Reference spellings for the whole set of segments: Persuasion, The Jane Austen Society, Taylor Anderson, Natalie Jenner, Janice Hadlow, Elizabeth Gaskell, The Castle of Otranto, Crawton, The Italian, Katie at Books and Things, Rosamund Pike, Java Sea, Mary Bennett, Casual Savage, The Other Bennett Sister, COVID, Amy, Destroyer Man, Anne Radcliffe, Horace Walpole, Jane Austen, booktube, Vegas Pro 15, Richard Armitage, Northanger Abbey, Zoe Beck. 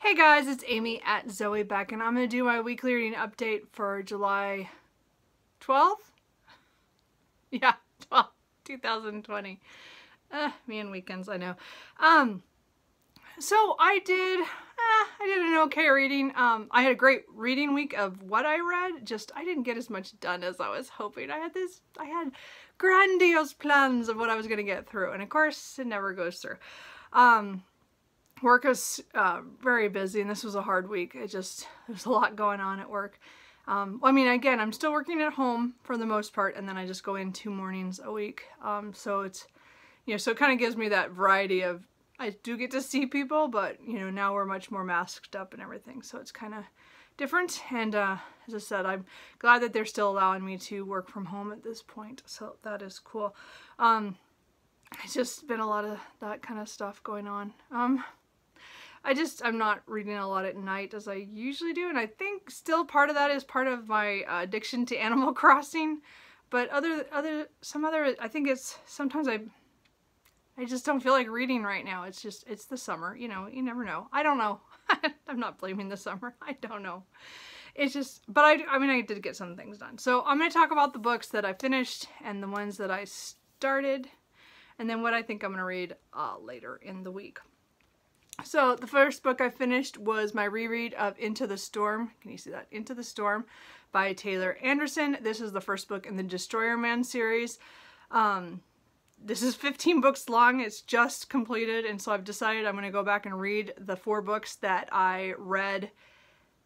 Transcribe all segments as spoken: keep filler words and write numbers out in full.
Hey guys, it's Amy at Zoe Beck, and I'm going to do my weekly reading update for July twelfth? Yeah, twelve, twenty twenty. Uh, me and weekends, I know. Um, so I did, eh, I did an okay reading. Um, I had a great reading week of what I read, just I didn't get as much done as I was hoping. I had this, I had grandiose plans of what I was going to get through, and of course it never goes through. Um... Work was uh, very busy, and this was a hard week. It just, there's a lot going on at work. Um, I mean, again, I'm still working at home for the most part, and then I just go in two mornings a week. Um, so it's, you know, so it kind of gives me that variety of, I do get to see people, but, you know, now we're much more masked up and everything. So it's kind of different. And uh, as I said, I'm glad that they're still allowing me to work from home at this point. So that is cool. Um, it's just been a lot of that kind of stuff going on. Um, I just, I'm not reading a lot at night as I usually do, and I think still part of that is part of my uh, addiction to Animal Crossing, but other, other, some other, I think it's, sometimes I, I just don't feel like reading right now. It's just, it's the summer, you know, you never know. I don't know. I'm not blaming the summer. I don't know. It's just, but I, I mean, I did get some things done. So I'm going to talk about the books that I finished and the ones that I started, and then what I think I'm going to read uh, later in the week. So the first book I finished was my reread of Into the Storm. Can you see that? Into the Storm by Taylor Anderson. This is the first book in the Destroyer Man series. Um, this is fifteen books long. It's just completed, and so I've decided I'm going to go back and read the four books that I read.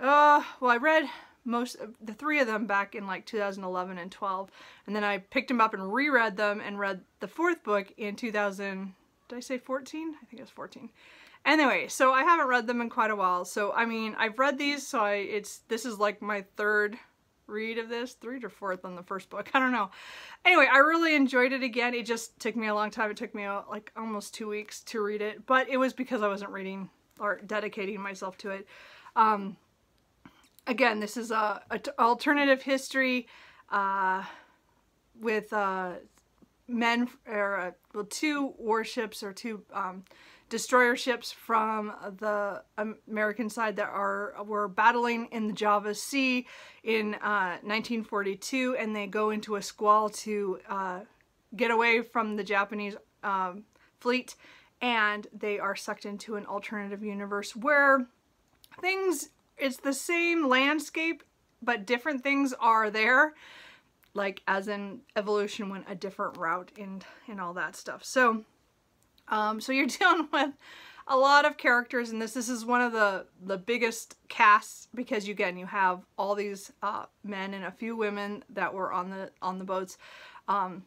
Uh, well, I read most of the three of them back in like two thousand eleven and twelve, and then I picked them up and reread them and read the fourth book in two thousand, did I say fourteen? I think it was fourteen. Anyway, so I haven't read them in quite a while. So, I mean, I've read these, so I, it's, this is like my third read of this, third or fourth on the first book, I don't know. Anyway, I really enjoyed it again. It just took me a long time. It took me like almost two weeks to read it, but it was because I wasn't reading or dedicating myself to it. Um, again, this is a, a t alternative history uh, with uh, men, or uh, well, two warships or two, um, destroyer ships from the American side that are were battling in the Java Sea in uh, nineteen forty-two, and they go into a squall to uh, get away from the Japanese um, fleet, and they are sucked into an alternative universe where things, it's the same landscape, but different things are there, like as in evolution went a different route and, and all that stuff. So. Um, so you're dealing with a lot of characters in this. This is one of the, the biggest casts because, you, again, you have all these uh, men and a few women that were on the on the boats, um,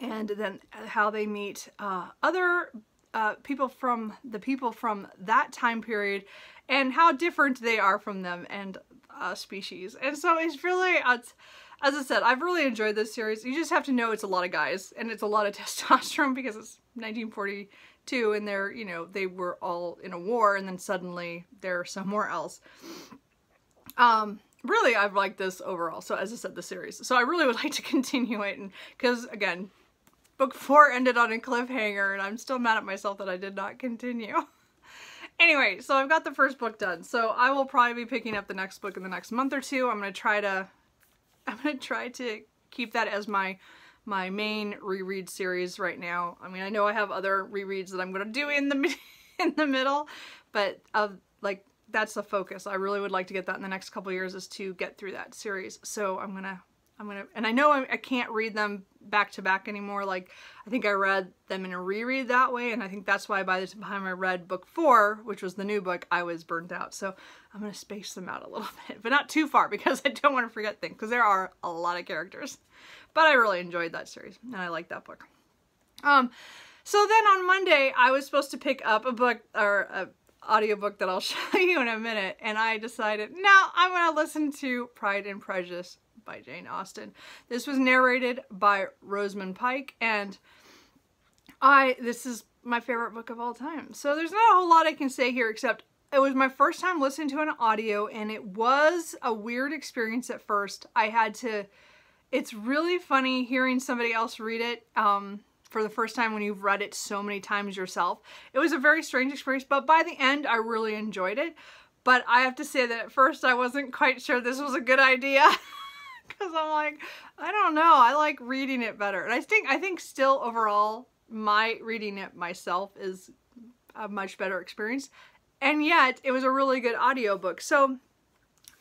and then how they meet uh, other uh, people from the people from that time period, and how different they are from them and uh, species. And so it's really. It's, As I said, I've really enjoyed this series. You just have to know it's a lot of guys, and it's a lot of testosterone because it's nineteen forty-two, and they're, you know, they were all in a war, and then suddenly they're somewhere else. Um, really, I've liked this overall. So as I said, the series. So I really would like to continue it, and because again, book four ended on a cliffhanger, and I'm still mad at myself that I did not continue. Anyway, so I've got the first book done. So I will probably be picking up the next book in the next month or two. I'm going to try to. I'm going to try to keep that as my my main reread series right now. I mean, I know I have other rereads that I'm going to do in the in the middle, but uh, like that's the focus. I really would like to get that in the next couple of years is to get through that series. So I'm going to I'm going to and I know I, I can't read them back to back anymore. Like I think I read them in a reread that way, and I think that's why by the time I read book four, which was the new book, I was burnt out. So I'm going to space them out a little bit, but not too far because I don't want to forget things because there are a lot of characters, but I really enjoyed that series and I liked that book. Um, so then on Monday I was supposed to pick up a book or a audiobook that I'll show you in a minute, and I decided now I'm going to listen to Pride and Prejudice by Jane Austen. This was narrated by Rosamund Pike, and I this is my favorite book of all time. So there's not a whole lot I can say here except it was my first time listening to an audio, and it was a weird experience at first. I had to, it's really funny hearing somebody else read it. Um, for the first time when you've read it so many times yourself. It was a very strange experience, but by the end I really enjoyed it. But I have to say that at first I wasn't quite sure this was a good idea. Because I'm like, I don't know, I like reading it better. And I think, I think still overall, my reading it myself is a much better experience. And yet, it was a really good audiobook. So,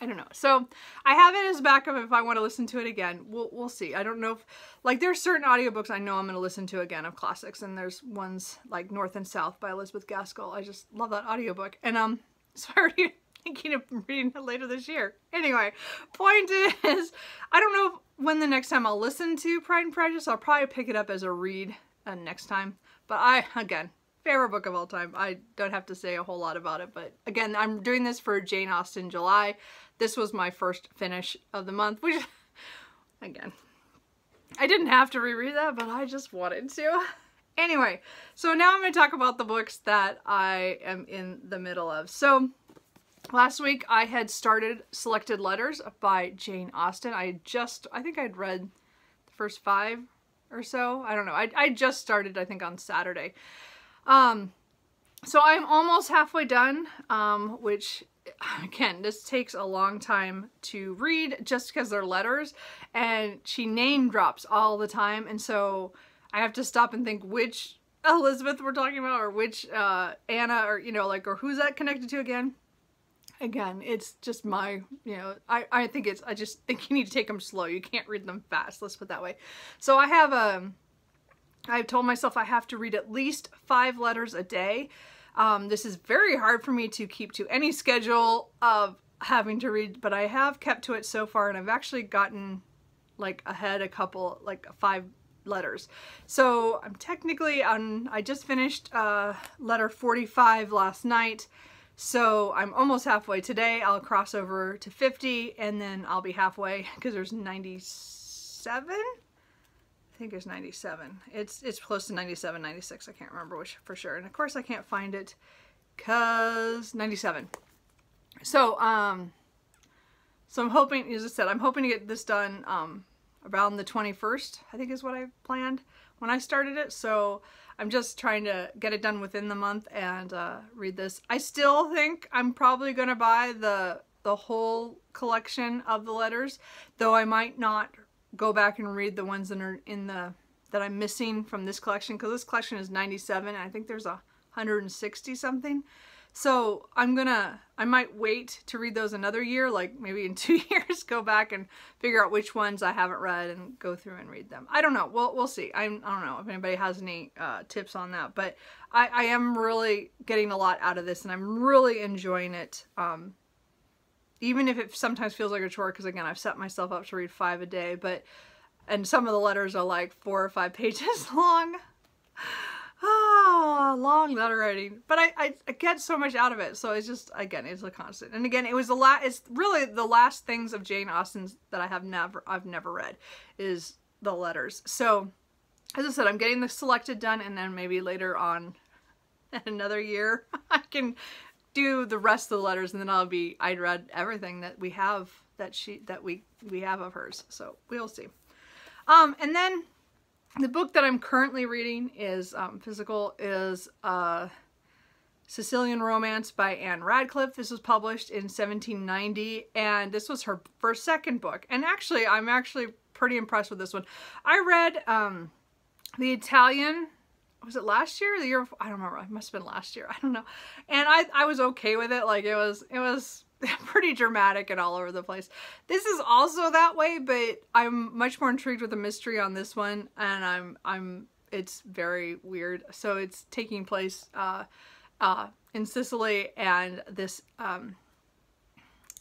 I don't know. So, I have it as backup if I want to listen to it again. We'll, we'll see. I don't know if, like, there's certain audiobooks I know I'm going to listen to again of classics. And there's ones like North and South by Elizabeth Gaskell. I just love that audiobook. And, um, so I already... thinking of reading it later this year. Anyway, point is, I don't know when the next time I'll listen to Pride and Prejudice. I'll probably pick it up as a read uh, next time. But I, again, favorite book of all time. I don't have to say a whole lot about it. But again, I'm doing this for Jane Austen July. This was my first finish of the month, which, again, I didn't have to reread that, but I just wanted to. Anyway, so now I'm going to talk about the books that I am in the middle of. So, last week I had started Selected Letters by Jane Austen. I just, I think I'd read the first five or so. I don't know. I, I just started, I think, on Saturday. Um, so I'm almost halfway done, um, which, again, this takes a long time to read just because they're letters. And she name drops all the time. And so I have to stop and think which Elizabeth we're talking about or which uh, Anna or, you know, like, or who's that connected to again? Again, it's just my, you know, I, I think it's, I just think you need to take them slow. You can't read them fast, let's put it that way. So I have, um, I've told myself I have to read at least five letters a day. Um, this is very hard for me to keep to any schedule of having to read, but I have kept to it so far, and I've actually gotten, like, ahead a couple, like, five letters. So I'm technically on, I just finished uh, letter forty-five last night. So I'm almost halfway today. I'll cross over to fifty and then I'll be halfway because there's ninety-seven. I think there's ninety-seven. It's it's close to ninety-seven, ninety-six. I can't remember which for sure. And of course I can't find it because ninety-seven. So um so I'm hoping, as I said, I'm hoping to get this done um around the twenty-first, I think is what I planned when I started it. So I'm just trying to get it done within the month and uh, read this. I still think I'm probably going to buy the the whole collection of the letters, though I might not go back and read the ones that are in the that I'm missing from this collection, because this collection is ninety-seven and I think there's a one hundred sixty something. So I'm gonna, I might wait to read those another year, like maybe in two years, go back and figure out which ones I haven't read and go through and read them. I don't know. We'll, we'll see. I'm, I don't know if anybody has any uh, tips on that, but I, I am really getting a lot out of this and I'm really enjoying it. Um, even if it sometimes feels like a chore, because again, I've set myself up to read five a day, but, and some of the letters are like four or five pages long. Oh, long letter writing, but I, I, I get so much out of it. So it's just, again, it's a constant. And again, it was the last, it's really the last things of Jane Austen's that I have never, I've never read is the letters. So as I said, I'm getting the selected done, and then maybe later on in another year, I can do the rest of the letters, and then I'll be, I'd read everything that we have, that she, that we, we have of hers. So we'll see. Um, and then the book that I'm currently reading is, um, physical, is uh, Sicilian Romance by Anne Radcliffe. This was published in seventeen ninety, and this was her first second book. And actually, I'm actually pretty impressed with this one. I read um, The Italian, was it last year or the year before? I don't remember. It must have been last year. I don't know. And I, I was okay with it. Like, it was, it was... pretty dramatic and all over the place. This is also that way, but I'm much more intrigued with the mystery on this one, and I'm I'm it's very weird. So it's taking place uh, uh, in Sicily, and this um,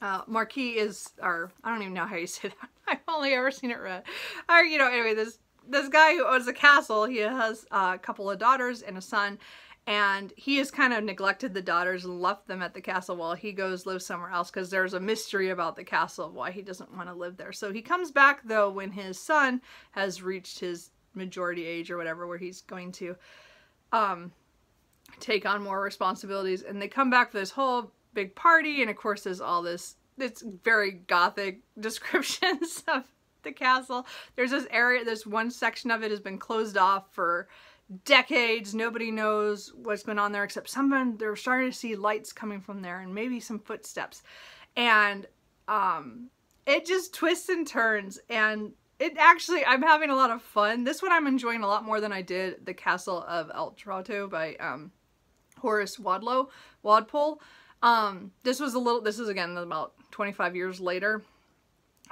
uh, Marquis is, or I don't even know how you say that. I've only ever seen it read. Or you know, anyway, this this guy who owns a castle. He has a couple of daughters and a son. And he has kind of neglected the daughters and left them at the castle while he goes live somewhere else, because there's a mystery about the castle of why he doesn't want to live there. So he comes back, though, when his son has reached his majority age or whatever, where he's going to um, take on more responsibilities. And they come back for this whole big party, and of course there's all this, it's very gothic descriptions of the castle. There's this area, this one section of it has been closed off for decades. Nobody knows what's going on there, except someone, they're starting to see lights coming from there and maybe some footsteps. And um, it just twists and turns, and it actually, I'm having a lot of fun. This one I'm enjoying a lot more than I did The Castle of Otranto by um, Horace Walpole. Walpole. Um, this was a little, this is again about twenty-five years later,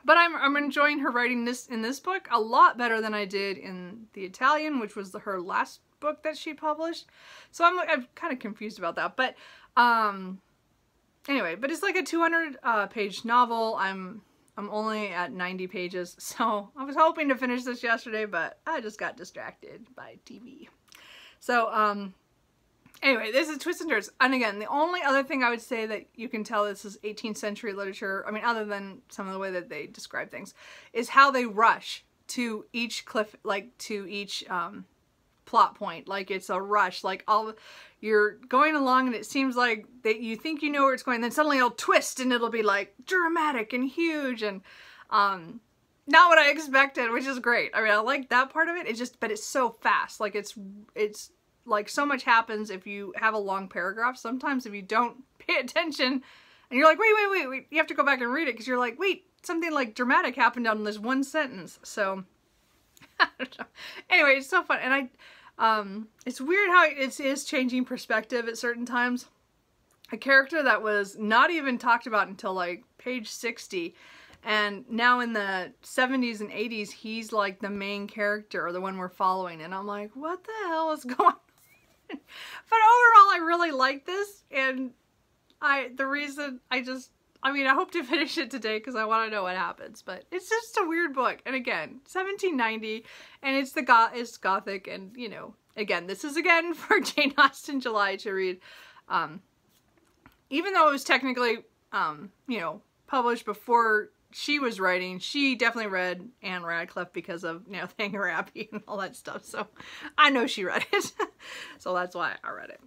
but I'm, I'm enjoying her writing this in this book a lot better than I did in The Italian, which was the, her last book that she published. So I'm, I'm kind of confused about that, but um, anyway, but it's like a two hundred uh, page novel. I'm, I'm only at ninety pages. So I was hoping to finish this yesterday, but I just got distracted by T V. So, um, anyway, this is twists and turns. And again, the only other thing I would say that you can tell this is eighteenth century literature, I mean, other than some of the way that they describe things, is how they rush to each cliff, like to each um, plot point. Like it's a rush, like all, you're going along and it seems like that you think you know where it's going, then suddenly it'll twist and it'll be like dramatic and huge and um, not what I expected, which is great. I mean, I like that part of it. It's just, but it's so fast. Like it's, it's, like so much happens if you have a long paragraph. Sometimes if you don't pay attention and you're like, wait, wait, wait, wait. You have to go back and read it because you're like, wait, something like dramatic happened on this one sentence. So I don't know. Anyway, it's so fun. And I, um, it's weird how it is changing perspective at certain times. A character that was not even talked about until like page sixty. And now in the seventies and eighties, he's like the main character or the one we're following. And I'm like, what the hell is going on? But overall, I really like this, and I the reason I just I mean I hope to finish it today because I want to know what happens. But it's just a weird book, and again, seventeen ninety, and it's the go it's gothic, and you know, again, this is again for Jane Austen July to read, um, even though it was technically um, you know, published before she was writing. She definitely read Anne Radcliffe because of Northanger Abbey and all that stuff, so I know she read it. So that's why I read it.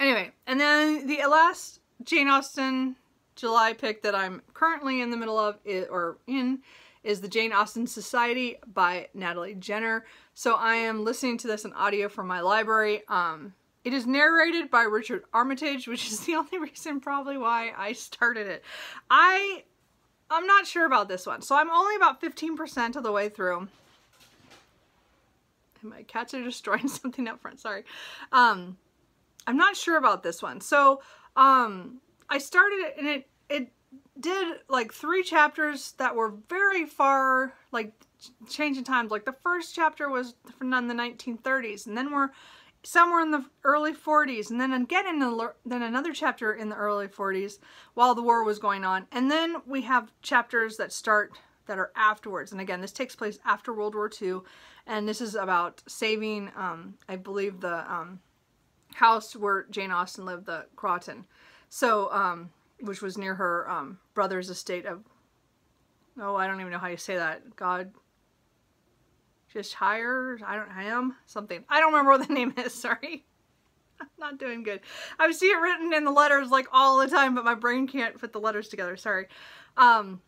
Anyway, and then the last Jane Austen July pick that I'm currently in the middle of is, or in is The Jane Austen Society by Natalie Jenner. So I am listening to this in audio from my library. Um, it is narrated by Richard Armitage, which is the only reason probably why I started it. I... I'm not sure about this one. So I'm only about fifteen percent of the way through. And my cats are destroying something up front, sorry. Um, I'm not sure about this one. So um, I started it and it, it did like three chapters that were very far, like changing times. Like the first chapter was from the nineteen thirties, and then we're somewhere in the early forties, and then again in the, then another chapter in the early forties while the war was going on, and then we have chapters that start that are afterwards. And again, this takes place after World War Two, and this is about saving, um, I believe, the um, house where Jane Austen lived, the Crawton, so um, which was near her um, brother's estate of, oh, I don't even know how you say that. God. Just hired, I don't, I am something. I don't remember what the name is, sorry. I'm not doing good. I see it written in the letters like all the time, but my brain can't put the letters together, sorry. Um,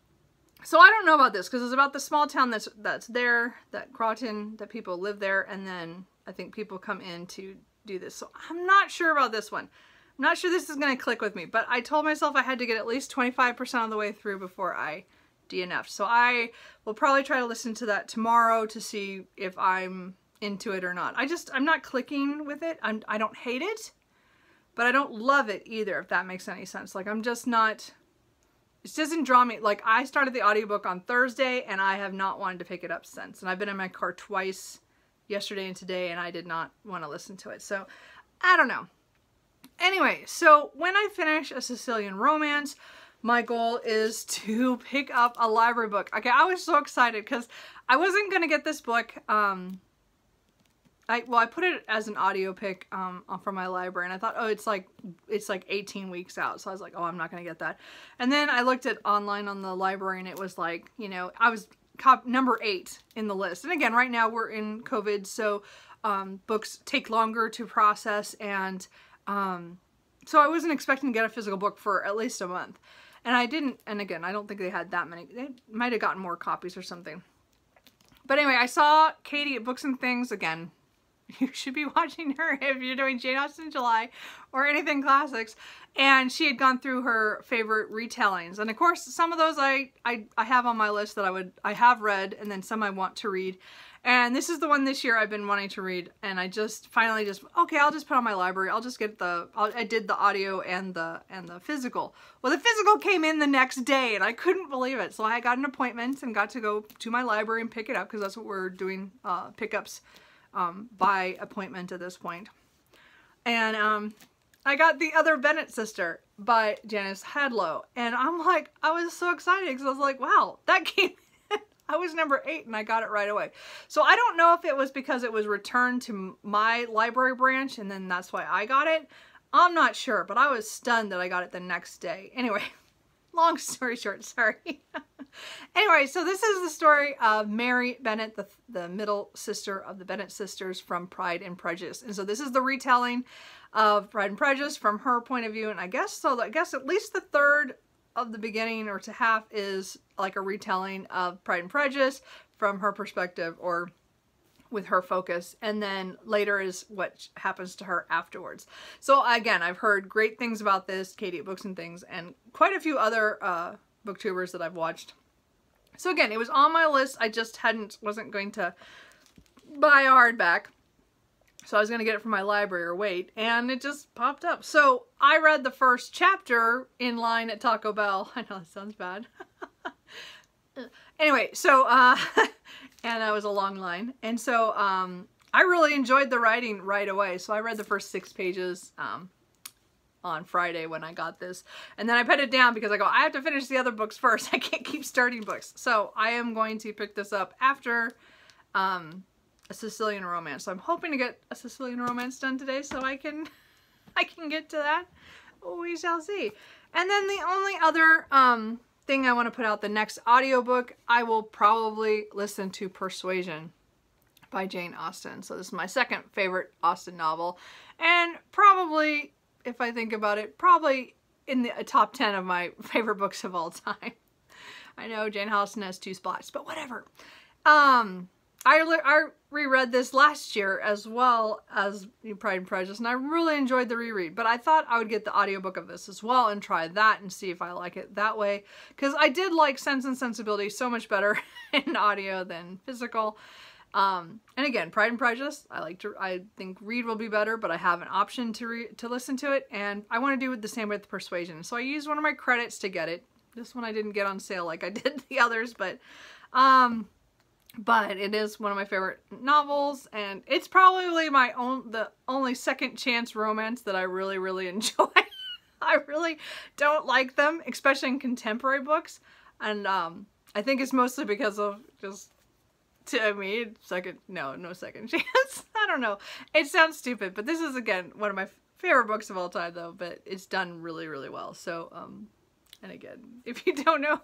so I don't know about this, because it's about the small town that's, that's there, that Crawton, that people live there, and then I think people come in to do this. So I'm not sure about this one. I'm not sure this is going to click with me, but I told myself I had to get at least twenty-five percent of the way through before I D N F. So I will probably try to listen to that tomorrow to see if I'm into it or not. I just, I'm not clicking with it. I'm, I don't hate it, but I don't love it either, if that makes any sense. Like I'm just not, it doesn't draw me. Like I started the audiobook on Thursday and I have not wanted to pick it up since. And I've been in my car twice, yesterday and today, and I did not want to listen to it. So I don't know. Anyway, so when I finish A Sicilian Romance, my goal is to pick up a library book. Okay, I was so excited because I wasn't going to get this book. Um, I Well, I put it as an audio pick um, from my library, and I thought, oh, it's like it's like eighteen weeks out. So I was like, oh, I'm not going to get that. And then I looked at online on the library, and it was like, you know, I was cop number eight in the list. And again, right now we're in COVID, so um, books take longer to process, and um, so I wasn't expecting to get a physical book for at least a month. And I didn't, and again, I don't think they had that many. They might have gotten more copies or something. But anyway, I saw Katie at Books and Things. Again, you should be watching her if you're doing Jane Austen July or anything classics. And she had gone through her favorite retellings. And of course, some of those I, I, I have on my list that I would I have read, and then some I want to read. And this is the one this year I've been wanting to read. And I just finally just, okay, I'll just put on my library. I'll just get the, I'll, I did the audio and the, and the physical. Well, the physical came in the next day and I couldn't believe it. So I got an appointment and got to go to my library and pick it up, because that's what we're doing, uh, pickups um, by appointment at this point. And um, I got The Other Bennett Sister by Janice Hadlow. And I'm like, I was so excited because I was like, wow, that came I was number eight and I got it right away. So I don't know if it was because it was returned to my library branch and then that's why I got it. I'm not sure, but I was stunned that I got it the next day. Anyway, long story short, sorry. Anyway, so this is the story of Mary Bennett, the, the middle sister of the Bennett sisters from Pride and Prejudice. And so this is the retelling of Pride and Prejudice from her point of view. And I guess so, I guess at least the third of the beginning or to half is like a retelling of Pride and Prejudice from her perspective or with her focus, and then later is what happens to her afterwards. So again, I've heard great things about this, Katie at Books and Things, and quite a few other uh, booktubers that I've watched. So again, it was on my list. I just hadn't wasn't going to buy a hardback. So I was going to get it from my library or wait, and it just popped up. So I read the first chapter in line at Taco Bell. I know that sounds bad. Anyway, so, uh, and that was a long line. And so um, I really enjoyed the writing right away. So I read the first six pages um, on Friday when I got this. And then I put it down because I go, I have to finish the other books first. I can't keep starting books. So I am going to pick this up after... Um, A Sicilian Romance. So I'm hoping to get A Sicilian Romance done today so I can I can get to that. We shall see. And then the only other um, thing I want to put out, the next audiobook, I will probably listen to Persuasion by Jane Austen. So this is my second favorite Austen novel, and probably, if I think about it, probably in the top ten of my favorite books of all time. I know Jane Austen has two spots, but whatever. Um... I, I reread this last year as well as Pride and Prejudice, and I really enjoyed the reread, but I thought I would get the audiobook of this as well and try that and see if I like it that way, because I did like Sense and Sensibility so much better in audio than physical. Um, and again, Pride and Prejudice, I like to, I think read will be better, but I have an option to re to listen to it, and I want to do it the same with Persuasion. So I used one of my credits to get it. This one I didn't get on sale like I did the others, but... Um, But it is one of my favorite novels, and it's probably my own the only second chance romance that I really, really enjoy. I really don't like them, especially in contemporary books, and um, I think it's mostly because of just, to me, second, no, no second chance. I don't know. It sounds stupid, but this is, again, one of my favorite books of all time, though, but it's done really, really well. So, um, and again, if you don't know,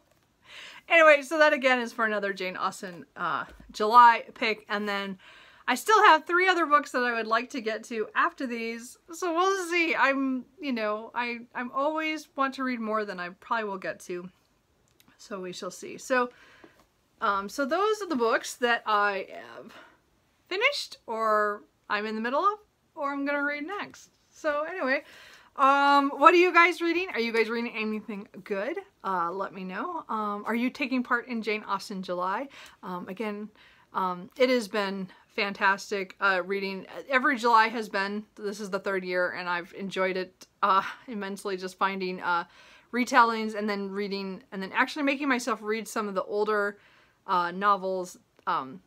anyway, so that again is for another Jane Austen uh, July pick, and then I still have three other books that I would like to get to after these, so we'll see. I'm, you know, I I'm always want to read more than I probably will get to, so we shall see. So, um, so those are the books that I have finished, or I'm in the middle of, or I'm gonna read next. So anyway. Um, what are you guys reading? Are you guys reading anything good? Uh, let me know. Um, are you taking part in Jane Austen July? Um, again, um, it has been fantastic, uh, reading. Every July has been, this is the third year, and I've enjoyed it, uh, immensely, just finding, uh, retellings and then reading, and then actually making myself read some of the older, uh, novels, um,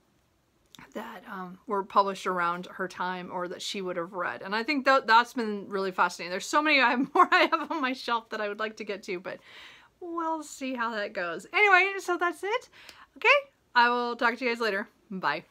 that um, were published around her time or that she would have read. And I think that, that's been really fascinating. There's so many I have more I have on my shelf that I would like to get to, but we'll see how that goes. Anyway, so that's it. Okay, I will talk to you guys later. Bye.